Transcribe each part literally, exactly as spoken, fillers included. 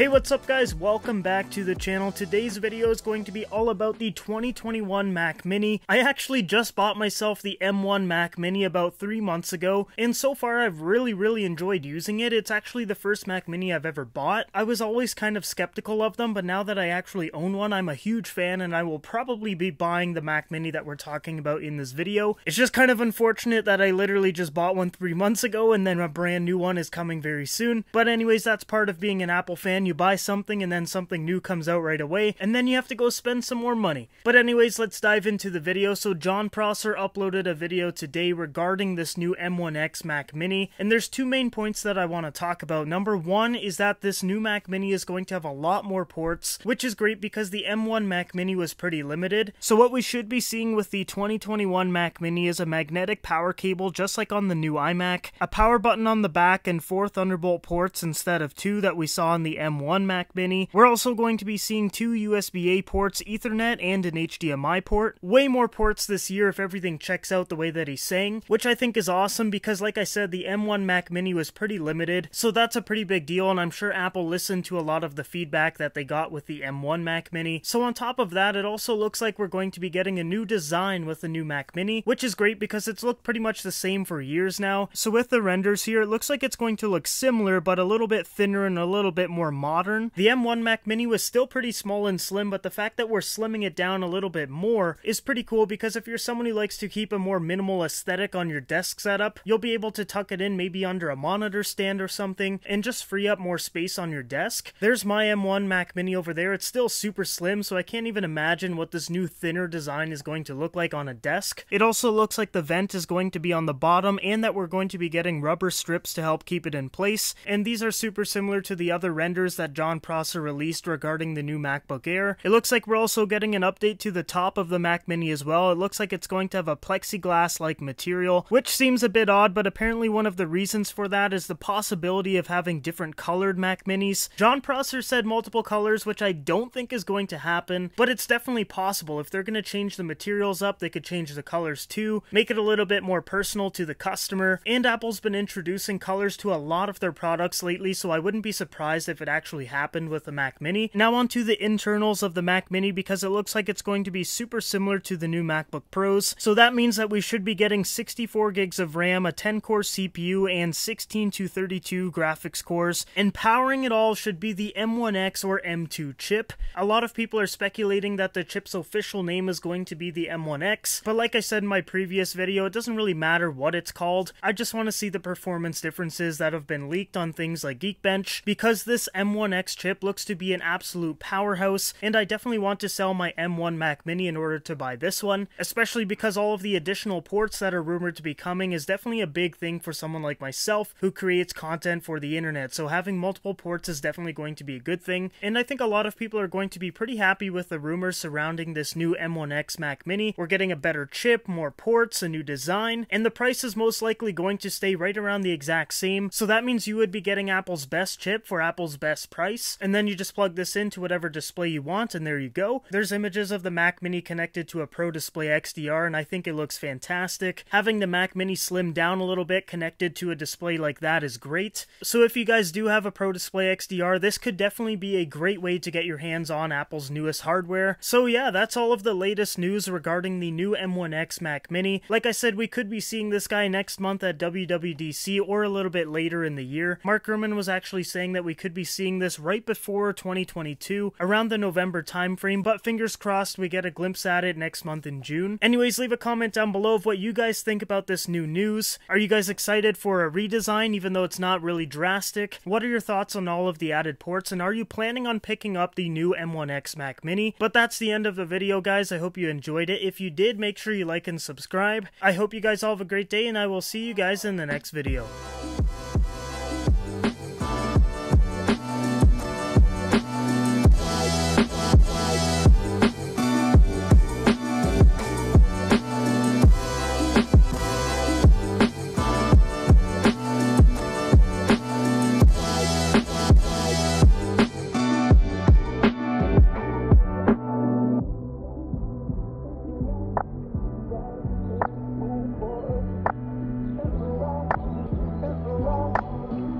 Hey, what's up guys? Welcome back to the channel. Today's video is going to be all about the twenty twenty-one Mac Mini. I actually just bought myself the M one Mac Mini about three months ago, and so far I've really, really enjoyed using it. It's actually the first Mac Mini I've ever bought. I was always kind of skeptical of them, but now that I actually own one, I'm a huge fan, and I will probably be buying the Mac Mini that we're talking about in this video. It's just kind of unfortunate that I literally just bought one three months ago, and then a brand new one is coming very soon. But anyways, that's part of being an Apple fan. You buy something and then something new comes out right away, and then you have to go spend some more money. But anyways, let's dive into the video. So John Prosser uploaded a video today regarding this new M one X Mac Mini, and there's two main points that I want to talk about. Number one is that this new Mac Mini is going to have a lot more ports, which is great because the M one Mac Mini was pretty limited. So what we should be seeing with the twenty twenty-one Mac Mini is a magnetic power cable, just like on the new iMac, a power button on the back, and four Thunderbolt ports instead of two that we saw on the M one Mac Mini. We're also going to be seeing two U S B A ports, Ethernet, and an H D M I port. Way more ports this year if everything checks out the way that he's saying, which I think is awesome because, like I said, the M one Mac Mini was pretty limited, so that's a pretty big deal, and I'm sure Apple listened to a lot of the feedback that they got with the M one Mac Mini. So on top of that, it also looks like we're going to be getting a new design with the new Mac Mini, which is great because it's looked pretty much the same for years now. So with the renders here, it looks like it's going to look similar, but a little bit thinner and a little bit more modern. The M one Mac Mini was still pretty small and slim, but the fact that we're slimming it down a little bit more is pretty cool because if you're someone who likes to keep a more minimal aesthetic on your desk setup, you'll be able to tuck it in maybe under a monitor stand or something and just free up more space on your desk. There's my M one Mac Mini over there. It's still super slim, so I can't even imagine what this new thinner design is going to look like on a desk. It also looks like the vent is going to be on the bottom and that we're going to be getting rubber strips to help keep it in place, and these are super similar to the other renders that John Prosser released regarding the new MacBook Air. It looks like we're also getting an update to the top of the Mac Mini as well. It looks like it's going to have a plexiglass-like material, which seems a bit odd, but apparently one of the reasons for that is the possibility of having different colored Mac Minis. John Prosser said multiple colors, which I don't think is going to happen, but it's definitely possible. If they're going to change the materials up, they could change the colors too, make it a little bit more personal to the customer, and Apple's been introducing colors to a lot of their products lately, so I wouldn't be surprised if it actually happened with the Mac Mini. Now onto the internals of the Mac Mini, because it looks like it's going to be super similar to the new MacBook Pros. So that means that we should be getting sixty-four gigs of RAM, a ten core C P U, and sixteen to thirty-two graphics cores, and powering it all should be the M one X or M two chip. A lot of people are speculating that the chip's official name is going to be the M one X, but like I said in my previous video, it doesn't really matter what it's called. I just want to see the performance differences that have been leaked on things like Geekbench, because this M one X chip looks to be an absolute powerhouse, and I definitely want to sell my M one Mac Mini in order to buy this one, especially because all of the additional ports that are rumored to be coming is definitely a big thing for someone like myself who creates content for the internet, so having multiple ports is definitely going to be a good thing, and I think a lot of people are going to be pretty happy with the rumors surrounding this new M one X Mac Mini. We're getting a better chip, more ports, a new design, and the price is most likely going to stay right around the exact same, so that means you would be getting Apple's best chip for Apple's best price, and then you just plug this into whatever display you want, and there you go. There's images of the Mac Mini connected to a Pro Display X D R, and I think it looks fantastic. Having the Mac Mini slim down a little bit connected to a display like that is great. So if you guys do have a Pro Display X D R, this could definitely be a great way to get your hands on Apple's newest hardware. So yeah, that's all of the latest news regarding the new M one X Mac Mini. Like I said, we could be seeing this guy next month at W W D C or a little bit later in the year. Mark Gurman was actually saying that we could be seeing this right before twenty twenty-two, around the November timeframe, but fingers crossed we get a glimpse at it next month in June. Anyways, leave a comment down below of what you guys think about this new news. Are you guys excited for a redesign, even though it's not really drastic? What are your thoughts on all of the added ports, and are you planning on picking up the new M one X Mac Mini? But that's the end of the video, guys. I hope you enjoyed it. If you did, make sure you like and subscribe. I hope you guys all have a great day, and I will see you guys in the next video.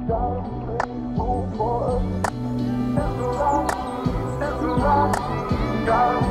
Don't pray for us. go.